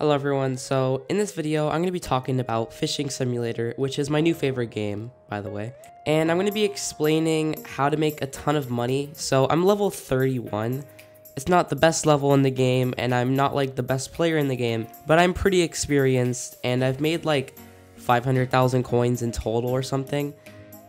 Hello everyone, so in this video I'm going to be talking about Fishing Simulator, which is my new favorite game, by the way. And I'm going to be explaining how to make a ton of money. So I'm level 31. It's not the best level in the game, and I'm not like the best player in the game, but I'm pretty experienced, and I've made like 500,000 coins in total or something.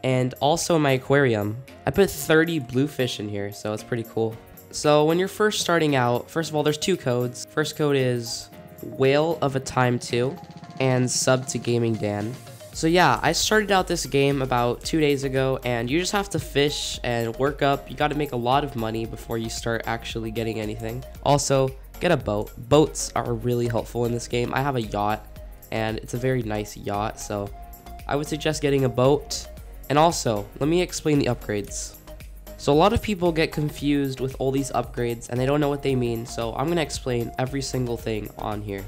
And also in my aquarium, I put 30 bluefish in here, so it's pretty cool. So when you're first starting out, first of all, there's two codes. First code is Whale of a Time 2 and sub to Gaming Dan. So yeah, I started out this game about 2 days ago, and you just have to fish and work up. You got to make a lot of money before you start actually getting anything. Also, get a boat. Boats are really helpful in this game. I have a yacht, and it's a very nice yacht, so I would suggest getting a boat. And also, let me explain the upgrades. So a lot of people get confused with all these upgrades and they don't know what they mean, so I'm going to explain every single thing on here.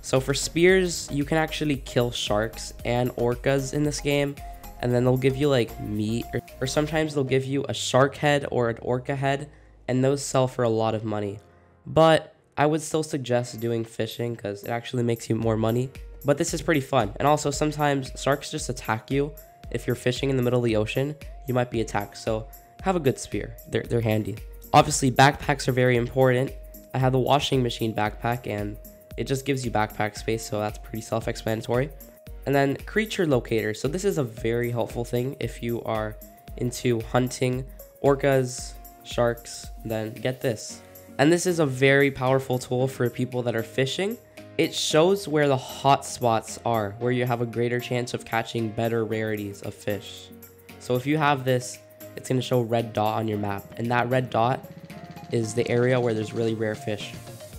So for spears, you can actually kill sharks and orcas in this game, and then they'll give you like meat, or sometimes they'll give you a shark head or an orca head, and those sell for a lot of money. But I would still suggest doing fishing because it actually makes you more money, but this is pretty fun. And also sometimes sharks just attack you. If you're fishing in the middle of the ocean, you might be attacked, so have a good spear. They're handy. Obviously, backpacks are very important. I have the washing machine backpack, and it just gives you backpack space, so that's pretty self-explanatory. And then creature locator. So this is a very helpful thing if you are into hunting orcas, sharks, then get this. And this is a very powerful tool for people that are fishing. It shows where the hot spots are, where you have a greater chance of catching better rarities of fish. So if you have this, it's going to show red dot on your map, and that red dot is the area where there's really rare fish.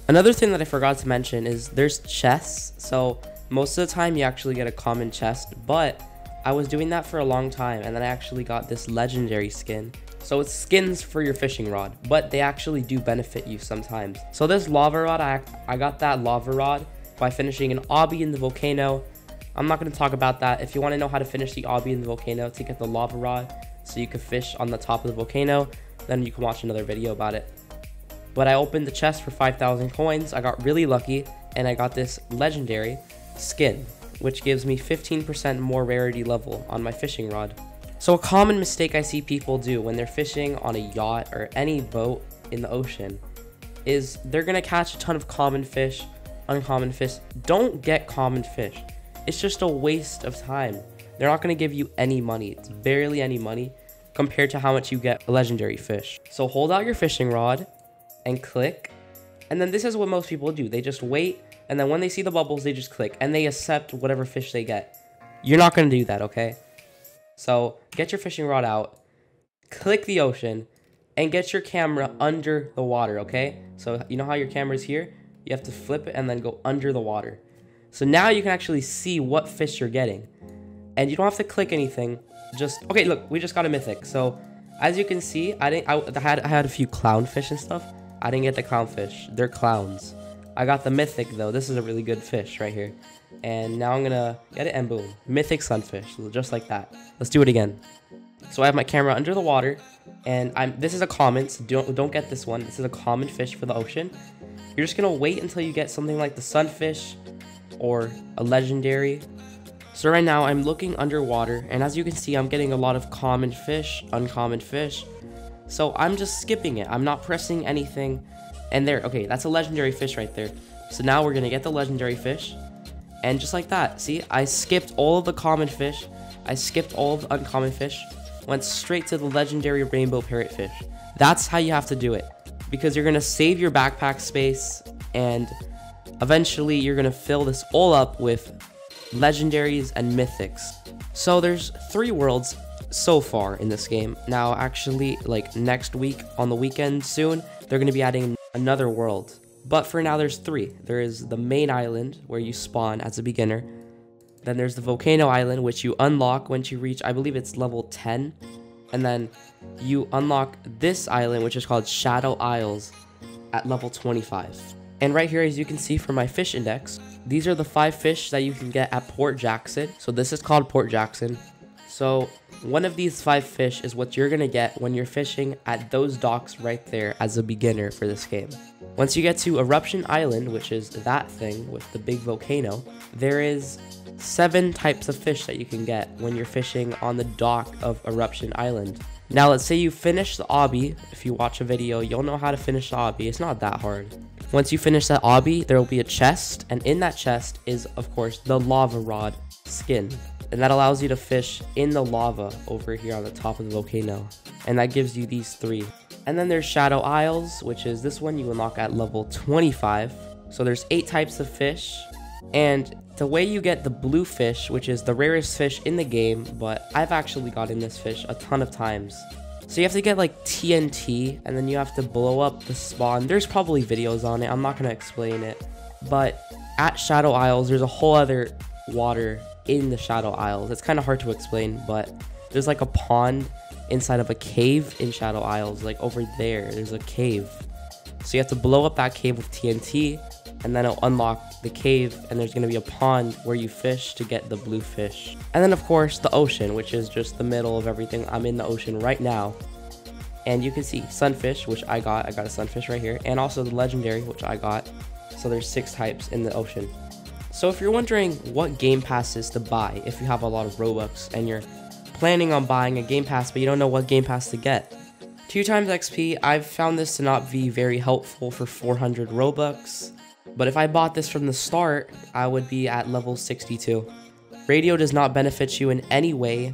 Another thing that I forgot to mention is there's chests. So most of the time you actually get a common chest, but I was doing that for a long time, and then I actually got this legendary skin. So it's skins for your fishing rod, but they actually do benefit you sometimes. So this lava rod, I got that lava rod by finishing an obby in the volcano. I'm not going to talk about that. If you want to know how to finish the obby in the volcano to get the lava rod, so you can fish on the top of the volcano, then you can watch another video about it. But I opened the chest for 5,000 coins, I got really lucky, and I got this legendary skin, which gives me 15% more rarity level on my fishing rod. So a common mistake I see people do when they're fishing on a yacht or any boat in the ocean is they're gonna catch a ton of common fish, uncommon fish. Don't get common fish. It's just a waste of time. They're not going to give you any money. It's barely any money compared to how much you get a legendary fish. So hold out your fishing rod and click. And then this is what most people do. They just wait. And then when they see the bubbles, they just click and they accept whatever fish they get. You're not going to do that, okay? So get your fishing rod out, click the ocean, and get your camera under the water, okay? So you know how your camera is here? You have to flip it and then go under the water. So now you can actually see what fish you're getting. And you don't have to click anything. Just okay. Look, we just got a mythic. So, as you can see, I had a few clownfish and stuff. I didn't get the clownfish. They're clowns. I got the mythic though. This is a really good fish right here. And now I'm gonna get it and boom, mythic sunfish, just like that. Let's do it again. So I have my camera under the water, and this is a common. So don't get this one. This is a common fish for the ocean. You're just gonna wait until you get something like the sunfish or a legendary. So right now I'm looking underwater, and as you can see I'm getting a lot of common fish, uncommon fish. So I'm just skipping it. I'm not pressing anything. And there, okay, that's a legendary fish right there. So now we're gonna get the legendary fish. And just like that, see, I skipped all of the common fish. I skipped all of the uncommon fish. Went straight to the legendary rainbow parrotfish. That's how you have to do it. Because you're gonna save your backpack space, and eventually you're gonna fill this all up with legendaries and mythics. So there's 3 worlds so far in this game. Now actually, like next week on the weekend soon, they're going to be adding another world, but for now there's 3. There is the main island where you spawn as a beginner, then there's the volcano island, which you unlock once you reach, I believe it's level 10, and then you unlock this island, which is called Shadow Isles, at level 25. And right here, as you can see from my fish index, these are the 5 fish that you can get at Port Jackson. So this is called Port Jackson. So one of these 5 fish is what you're gonna get when you're fishing at those docks right there as a beginner for this game. Once you get to Eruption Island, which is that thing with the big volcano, there is 7 types of fish that you can get when you're fishing on the dock of Eruption Island. Now let's say you finish the obby. If you watch a video, you'll know how to finish the obby. It's not that hard. Once you finish that obby, there will be a chest, and in that chest is, of course, the lava rod skin. And that allows you to fish in the lava over here on the top of the volcano. And that gives you these 3. And then there's Shadow Isles, which is this one you unlock at level 25. So there's 8 types of fish. And the way you get the blue fish, which is the rarest fish in the game, but I've actually gotten this fish a ton of times. So you have to get like TNT, and then you have to blow up the spawn. There's probably videos on it, I'm not going to explain it. But at Shadow Isles, there's a whole other water in the Shadow Isles. It's kind of hard to explain, but there's like a pond inside of a cave in Shadow Isles. Like over there, there's a cave. So you have to blow up that cave with TNT, and then it'll unlock the cave, and there's going to be a pond where you fish to get the blue fish. And then of course the ocean, which is just the middle of everything. I'm in the ocean right now, and you can see sunfish, which I got a sunfish right here, and also the legendary, which I got. So there's 6 types in the ocean. So if you're wondering what game passes to buy, if you have a lot of Robux and you're planning on buying a game pass but you don't know what game pass to get, 2x XP, I've found this to not be very helpful for 400 Robux. But if I bought this from the start, I would be at level 62. Radio does not benefit you in any way.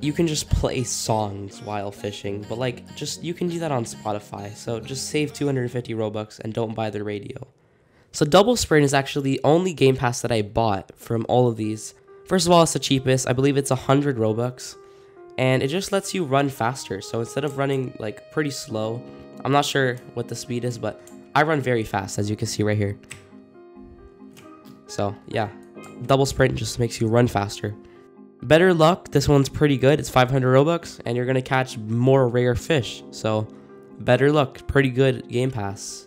You can just play songs while fishing, but like, just, you can do that on Spotify. So just save 250 Robux and don't buy the radio. So Double Sprint is actually the only game pass that I bought from all of these. First of all, it's the cheapest. I believe it's 100 Robux. And it just lets you run faster. So instead of running like pretty slow, I'm not sure what the speed is, but I run very fast, as you can see right here. So yeah, Double Sprint just makes you run faster. Better Luck, this one's pretty good. It's 500 Robux, and you're gonna catch more rare fish. So Better Luck, pretty good game pass.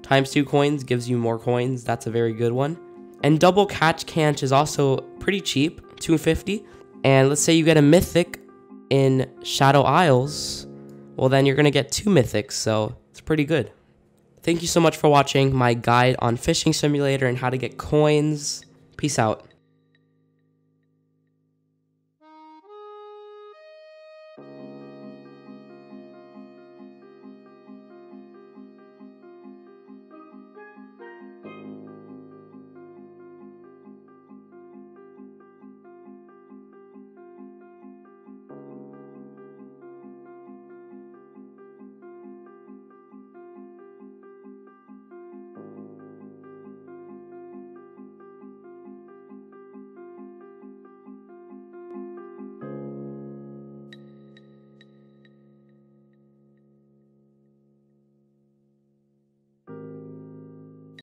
Times 2 coins gives you more coins. That's a very good one. And Double Catch Canch is also pretty cheap, 250. And let's say you get a mythic in Shadow Isles. Well, then you're gonna get 2 mythics, so it's pretty good. Thank you so much for watching my guide on Fishing Simulator and how to get coins. Peace out.